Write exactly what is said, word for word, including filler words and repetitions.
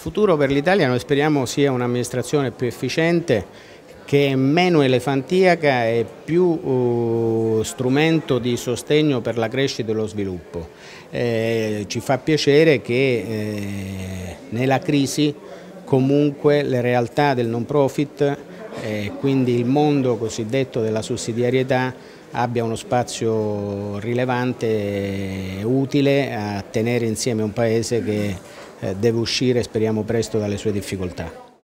futuro per l'Italia noi speriamo sia un'amministrazione più efficiente, che è meno elefantiaca e più uh, strumento di sostegno per la crescita e lo sviluppo. Eh, ci fa piacere che eh, nella crisi comunque le realtà del non profit, eh, quindi il mondo cosiddetto della sussidiarietà, abbia uno spazio rilevante e utile a tenere insieme un Paese che eh, deve uscire, speriamo presto, dalle sue difficoltà.